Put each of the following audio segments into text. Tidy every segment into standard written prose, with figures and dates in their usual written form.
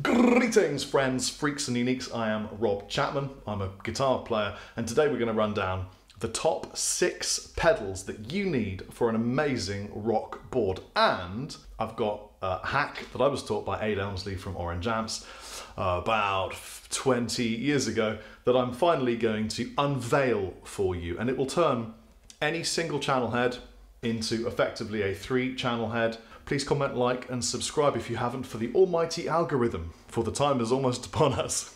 Greetings friends, freaks and uniques, I am Rob Chapman, I'm a guitar player, and today we're going to run down the top 6 pedals that you need for an amazing rock board. And I've got a hack that I was taught by Ade Emsley from Orange Amps about 20 years ago that I'm finally going to unveil for you, and it will turn any single channel head into effectively a 3 channel head. Please comment, like, and subscribe if you haven't for the almighty algorithm, for the time is almost upon us.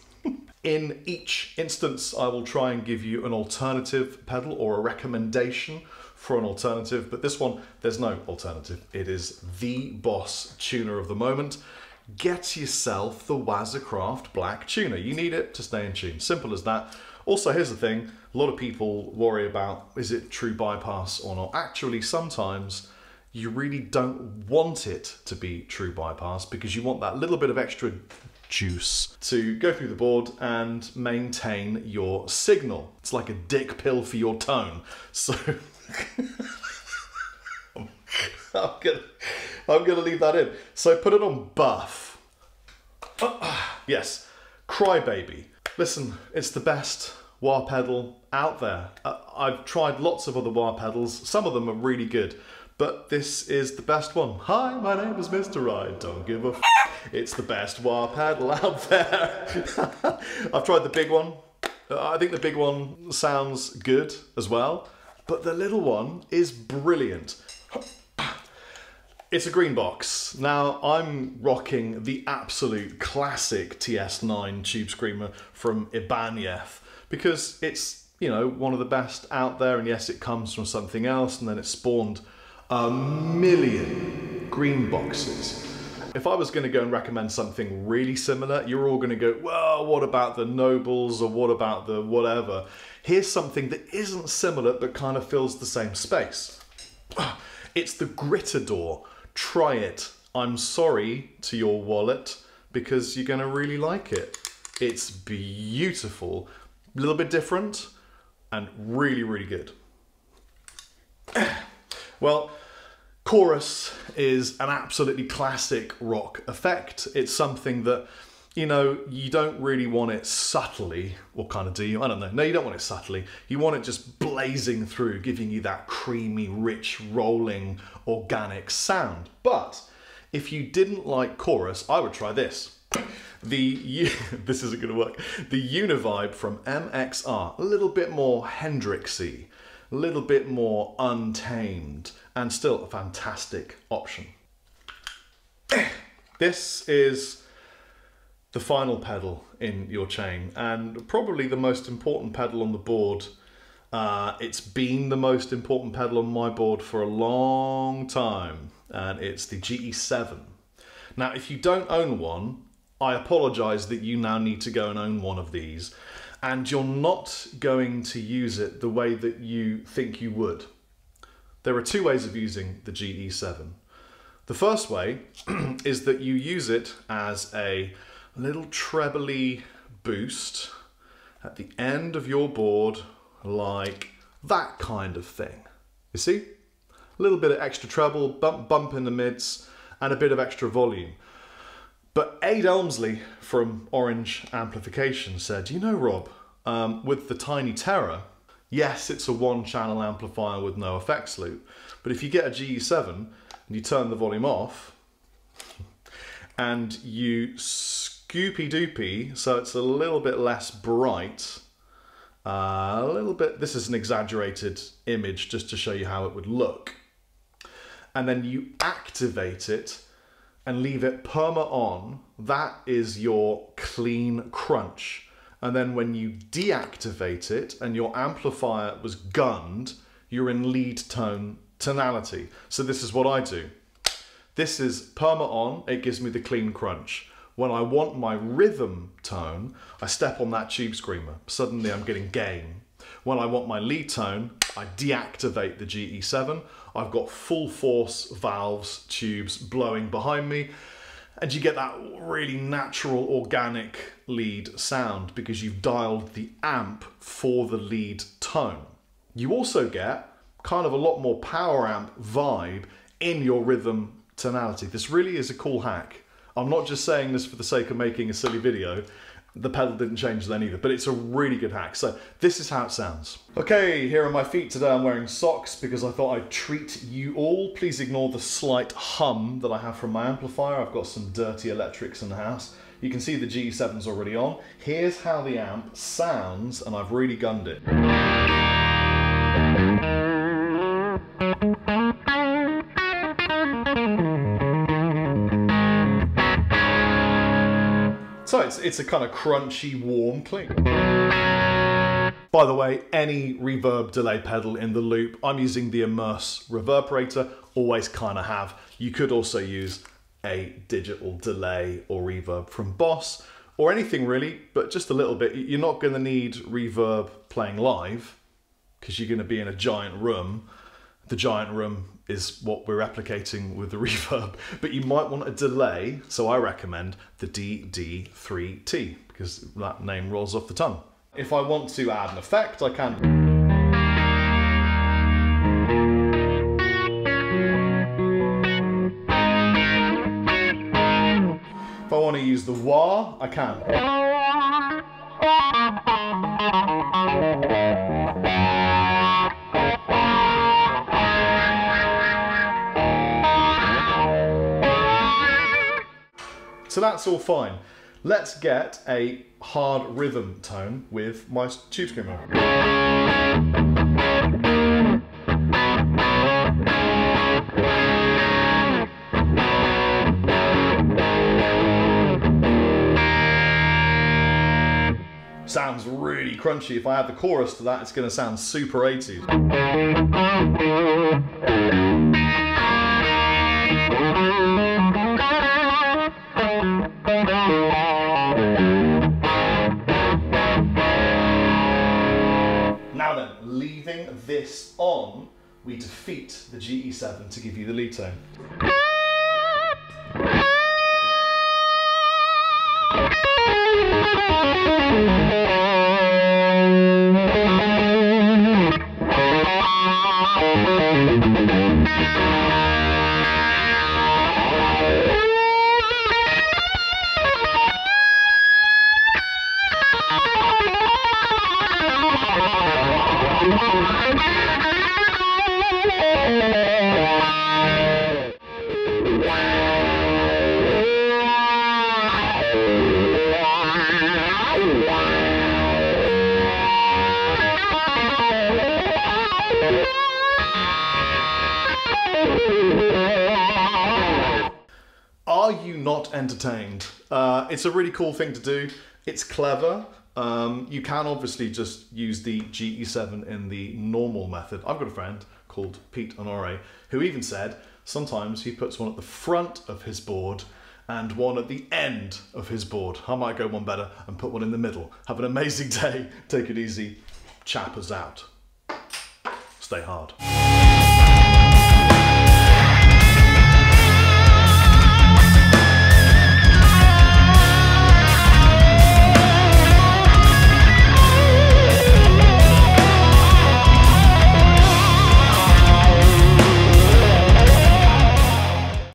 In each instance, I will try and give you an alternative pedal or a recommendation for an alternative, but this one, there's no alternative. It is the Boss tuner of the moment. Get yourself the Waza Craft Black Tuner. You need it to stay in tune, simple as that. Also, here's the thing, a lot of people worry about, is it true bypass or not? Actually, sometimes you really don't want it to be true bypass because you want that little bit of extra juice to go through the board and maintain your signal. It's like a dick pill for your tone. So I'm gonna leave that in. So put it on buff. Yes, Crybaby. Listen, it's the best wah pedal out there. I've tried lots of other wah pedals. Some of them are really good, but this is the best one. Hi, my name is Mr. I don't give a f. It's the best wah pedal out there. I've tried the big one. I think the big one sounds good as well, but the little one is brilliant. It's a green box. Now, I'm rocking the absolute classic TS9 Tube Screamer from Ibanez because it's, you know, one of the best out there, and yes, it comes from something else, and then it spawned a million green boxes. If I was going to go and recommend something really similar, you're all going to go, well, what about the Nobles or what about the whatever? Here's something that isn't similar but kind of fills the same space. It's the Gritador. Try it. I'm sorry to your wallet because you're going to really like it. It's beautiful, a little bit different, and really, really good. Well, chorus is an absolutely classic rock effect. It's something that, you know, you don't really want it subtly, or kind of do you? I don't know. No, you don't want it subtly. You want it just blazing through, giving you that creamy, rich, rolling, organic sound. But if you didn't like chorus, I would try this. This isn't going to work. The Univibe from MXR, a little bit more Hendrixy, a little bit more untamed, and still a fantastic option. This is the final pedal in your chain and probably the most important pedal on the board. It's been the most important pedal on my board for a long time, and it's the GE7. Now, if you don't own one, I apologize that you now need to go and own one of these, and you're not going to use it the way that you think you would. There are 2 ways of using the GE7. The first way is that you use it as a little trebly boost at the end of your board, like that kind of thing. You see? A little bit of extra treble, bump in the mids, and a bit of extra volume. But Ade Emsley from Orange Amplification said, you know, Rob, with the Tiny Terror, yes, it's a 1-channel amplifier with no effects loop, but if you get a GE7 and you turn the volume off and you scoopy-doopy, so it's a little bit less bright, a little bit, this is an exaggerated image just to show you how it would look, and then you activate it and leave it perma on, that is your clean crunch. And then when you deactivate it and your amplifier was gunned, you're in lead tone tonality. So this is what I do. This is perma on, it gives me the clean crunch. When I want my rhythm tone, I step on that Tube Screamer. Suddenly I'm getting gain. When I want my lead tone, I deactivate the GE7. I've got full force valves, tubes blowing behind me, and you get that really natural organic lead sound because you've dialed the amp for the lead tone. You also get kind of a lot more power amp vibe in your rhythm tonality. This really is a cool hack. I'm not just saying this for the sake of making a silly video. The pedal didn't change then either, but it's a really good hack. So this is how it sounds. Okay, here are my feet today. I'm wearing socks because I thought I'd treat you all. Please ignore the slight hum that I have from my amplifier. I've got some dirty electrics in the house. You can see the GE7's already on. Here's how the amp sounds, and I've really gunned it. So it's a kind of crunchy, warm cling. By the way, any reverb delay pedal in the loop, I'm using the Immerse Reverberator, always kind of have. You could also use a digital delay or reverb from Boss, or anything really, but just a little bit. You're not gonna need reverb playing live, because you're gonna be in a giant room. The giant room is what we're replicating with the reverb, but you might want a delay, so I recommend the DD3T, because that name rolls off the tongue. If I want to add an effect, I can. If I want to use the wah, I can. So that's all fine. Let's get a hard rhythm tone with my Tube Screamer. Sounds really crunchy. If I add the chorus to that, it's going to sound super 80s. Now then, leaving this on, we defeat the GE7 to give you the lead tone. Are you not entertained? It's a really cool thing to do. It's clever. You can obviously just use the GE7 in the normal method. I've got a friend called Pete Honore who even said sometimes he puts one at the front of his board and one at the end of his board. I might go one better and put one in the middle. Have an amazing day. Take it easy. Chappers out. Stay hard.